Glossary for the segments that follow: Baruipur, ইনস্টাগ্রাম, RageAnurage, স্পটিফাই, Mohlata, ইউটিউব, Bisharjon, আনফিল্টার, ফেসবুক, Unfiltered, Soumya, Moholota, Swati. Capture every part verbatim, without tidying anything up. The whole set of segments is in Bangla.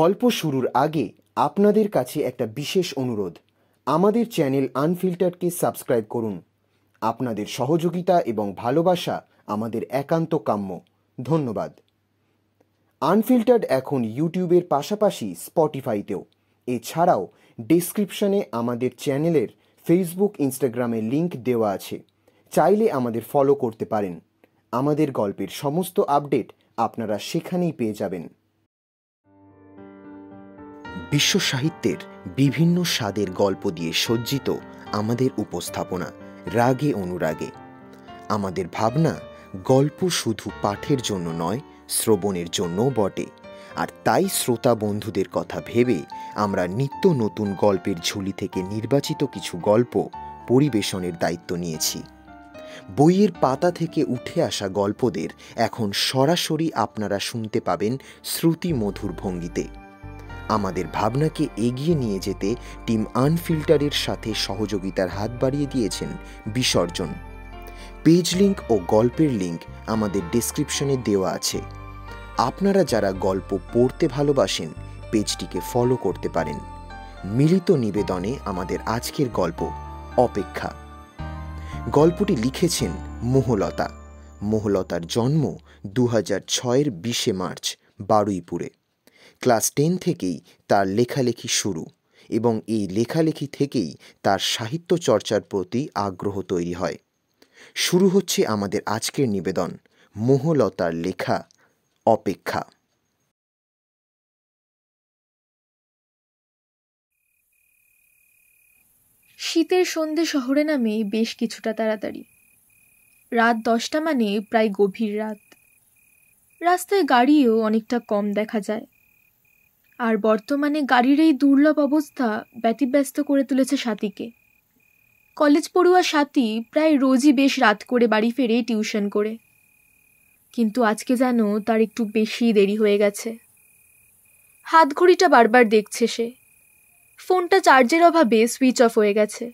গল্প শুরুর আগে আপনাদের কাছে একটা বিশেষ অনুরোধ, আমাদের চ্যানেল আনফিল্টারকে সাবস্ক্রাইব করুন। আপনাদের সহযোগিতা এবং ভালোবাসা আমাদের একান্ত কাম্য। ধন্যবাদ। আনফিল্টার্ড এখন ইউটিউবের পাশাপাশি স্পটিফাইতেও, এছাড়াও ডেসক্রিপশনে আমাদের চ্যানেলের ফেসবুক, ইনস্টাগ্রামে লিংক দেওয়া আছে, চাইলে আমাদের ফলো করতে পারেন। আমাদের গল্পের সমস্ত আপডেট আপনারা সেখানেই পেয়ে যাবেন। বিশ্ব সাহিত্যের বিভিন্ন স্বাদের গল্প দিয়ে সজ্জিত আমাদের উপস্থাপনা রাগে অনুরাগে। আমাদের ভাবনা, গল্প শুধু পাঠের জন্য নয়, শ্রবণের জন্যও বটে। আর তাই শ্রোতা বন্ধুদের কথা ভেবে আমরা নিত্য নতুন গল্পের ঝুলি থেকে নির্বাচিত কিছু গল্প পরিবেশনের দায়িত্ব নিয়েছি। বইয়ের পাতা থেকে উঠে আসা গল্পদের এখন সরাসরি আপনারা শুনতে পাবেন শ্রুতি মধুর ভঙ্গিতে। আমাদের ভাবনাকে এগিয়ে নিয়ে যেতে টিম আনফিল্টারের সাথে সহযোগিতার হাত বাড়িয়ে দিয়েছেন বিসর্জন। পেজ লিঙ্ক ও গল্পের লিঙ্ক আমাদের ডেসক্রিপশনে দেওয়া আছে। আপনারা যারা গল্প পড়তে ভালোবাসেন, পেজটিকে ফলো করতে পারেন। মিলিত নিবেদনে আমাদের আজকের গল্প অপেক্ষা। গল্পটি লিখেছেন মোহলতা। মোহলতার জন্ম দু হাজার ছয়ের বিশে মার্চ বারুইপুরে। ক্লাস টেন থেকেই তার লেখালেখি শুরু এবং এই লেখালেখি থেকেই তার সাহিত্য চর্চার প্রতি আগ্রহ তৈরি হয়। শুরু হচ্ছে আমাদের আজকের নিবেদন, মোহলতার লেখা অপেক্ষা। শীতের সন্ধে শহরে নামে বেশ কিছুটা তাড়াতাড়ি। রাত দশটা মানে প্রায় গভীর রাত। রাস্তায় গাড়িও অনেকটা কম দেখা যায়, আর বর্তমানে গাড়ির এই দুর্লভ অবস্থা ব্যতিব্যস্ত করে তুলেছে স্বাতীকে। কলেজ পড়ুয়া স্বাতী প্রায় রোজই বেশ রাত করে বাড়ি ফেরে টিউশন করে, কিন্তু আজকে যেন তার একটু বেশি দেরি হয়ে গেছে। হাত ঘড়িটা বারবার দেখছে সে। ফোনটা চার্জের অভাবে সুইচ অফ হয়ে গেছে।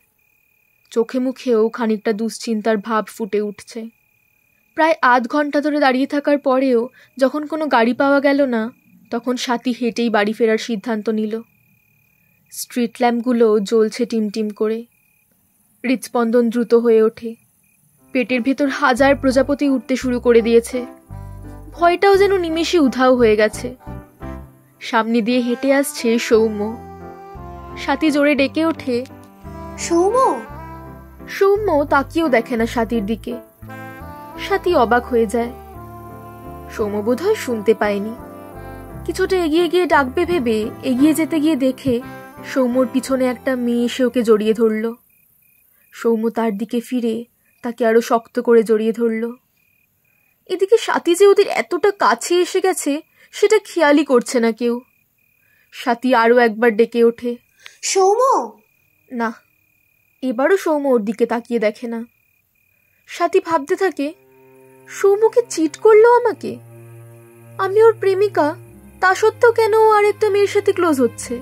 চোখে মুখেও খানিকটা দুশ্চিন্তার ভাব ফুটে উঠছে। প্রায় আধ ঘন্টা ধরে দাঁড়িয়ে থাকার পরেও যখন কোনো গাড়ি পাওয়া গেল না, তখন স্বাতী হেঁটেই বাড়ি ফেরার সিদ্ধান্ত নিল। স্ট্রিট ল্যাম্পগুলো জ্বলছে টিমটিম করে। হৃৎস্পন্দন দ্রুত হয়ে ওঠে। পেটের ভেতর হাজার প্রজাপতি উঠতে শুরু করে দিয়েছে। ভয়টাও যেন নিমেষে উধাও হয়ে গেছে। সামনে দিয়ে হেঁটে আসছে সৌম্য। স্বাতী জোরে ডেকে ওঠে, সৌম্য। সৌম্য তাকিয়েও দেখে না স্বাতীর দিকে। স্বাতী অবাক হয়ে যায়। সৌম্য বোধহয় শুনতে পায়নি। কিছুটা এগিয়ে গিয়ে ডাকবে ভেবে এগিয়ে যেতে গিয়ে দেখে সৌম্যর পিছনে একটা মেয়ে এসে ওকে জড়িয়ে ধরল। সৌম্য তার দিকে ফিরে তাকে আরও শক্ত করে জড়িয়ে ধরল। এদিকে স্বাতী যে ওদের এতটা কাছে এসে গেছে সেটা খেয়ালই করছে না কেউ। স্বাতী আরও একবার ডেকে ওঠে, সৌম্য। না, এবারও সৌম্য ওর দিকে তাকিয়ে দেখে না। স্বাতী ভাবতে থাকে, সৌম্যকে চিট করলো আমাকে। আমি ওর প্রেমিকা, তা সত্ত্বেও কেন ও আর একটা মেয়ের সাথে ক্লোজ হচ্ছে,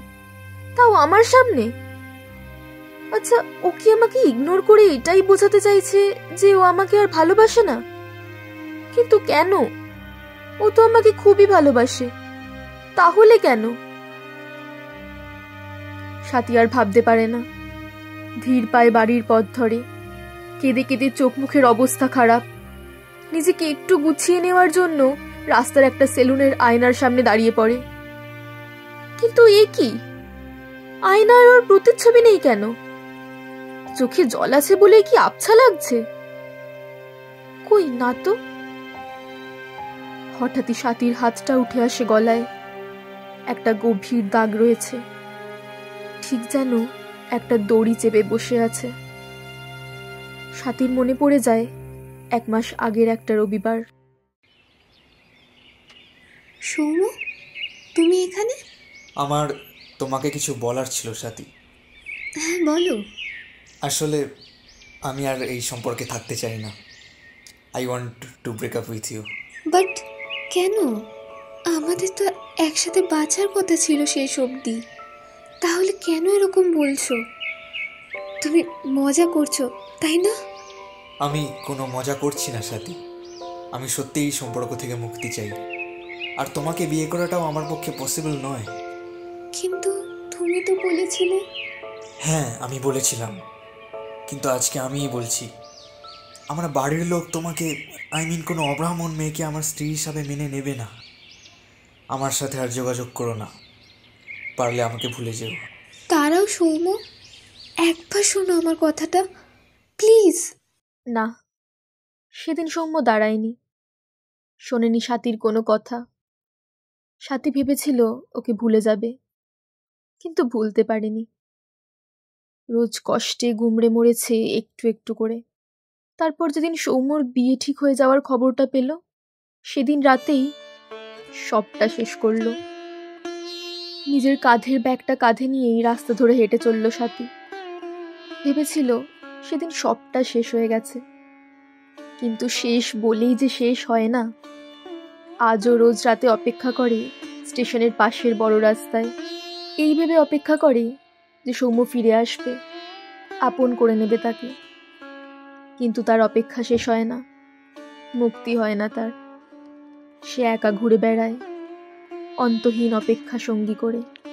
তাও আমার সামনে। আচ্ছা, ও কি আমাকে ইগনোর করে এটাই বোঝাতে চাইছে যে ও আমাকে আর ভালোবাসে না? কিন্তু কেন? ও তো আমাকে খুবই ভালোবাসে, তাহলে কেন? স্বাতী আর ভাবতে পারে না। ধীর পায়ে বাড়ির পথ ধরে। কেঁদে কেঁদে চোখ মুখের অবস্থা খারাপ। নিজেকে একটু গুছিয়ে নেওয়ার জন্য রাস্তার একটা সেলুনের আয়নার সামনে দাঁড়িয়ে পড়ে। কিন্তু এ কি, আয়নার ওর প্রতিচ্ছবি নেই কেন? চোখে জল আছে বলে কি আবছা লাগছে? কই, না তো। হঠাৎই স্বাতীর হাতটা উঠে আসে গলায়। একটা গভীর দাগ রয়েছে, ঠিক যেন একটা দড়ি চেপে বসে আছে। স্বাতীর মনে পড়ে যায় এক মাস আগের একটা রবিবার। সৌম্য, তুমি এখানে? আমার তোমাকে কিছু বলার ছিল স্বাতী। হ্যাঁ, বলো। আসলে আমি আর এই সম্পর্কে থাকতে চাই না। I want to break up with you. But কেন? আমাদের তো একসাথে বাঁচার কথা ছিল শেষ অবধি, তাহলে কেন এরকম বলছো? তুমি মজা করছো, তাই না? আমি কোনো মজা করছি না স্বাতী। আমি সত্যিই এই সম্পর্ক থেকে মুক্তি চাই। আর তোমাকে বিয়ে করাটাও আমার পক্ষে পসিবল নয়। কিন্তু তুমি তো বলেছিলে। হ্যাঁ, আমি বলেছিলাম, কিন্তু আজকে আমিই বলছি, আমার বাড়ির লোক তোমাকে, আই মিন কোনো অব্রাহ্মণ মেয়েকে আমার স্ত্রী হিসাবে মেনে নেবে না। আমার সাথে আর যোগাযোগ করো না, পারলে আমাকে ভুলে যেও। তারাও সৌম্য, একবার শোনো আমার কথাটা প্লিজ। না, সেদিন সৌম্য দাঁড়ায়নি, শোনেনি স্বাতীর কোনো কথা। স্বাতী ভেবেছিল ওকে ভুলে যাবে, কিন্তু ভুলতে পারেনি। রোজ কষ্টে গুমড়ে মরেছে একটু একটু করে। তারপর যেদিন সৌম্যর বিয়ে ঠিক হয়ে যাওয়ার খবরটা পেল, সেদিন রাতেই সবটা শেষ করলো। নিজের কাঁধের ব্যাগটা কাঁধে নিয়েই রাস্তা ধরে হেঁটে চলল স্বাতী। ভেবেছিল সেদিন সবটা শেষ হয়ে গেছে, কিন্তু শেষ বলেই যে শেষ হয় না। আজও রোজ রাতে অপেক্ষা করে স্টেশনের পাশের বড় রাস্তায়, এই ভেবে অপেক্ষা করে যে সৌম্য ফিরে আসবে, আপন করে নেবে তাকে। কিন্তু তার অপেক্ষা শেষ হয় না, মুক্তি হয় না তার। সে একা ঘুরে বেড়ায় অন্তহীন অপেক্ষা সঙ্গী করে।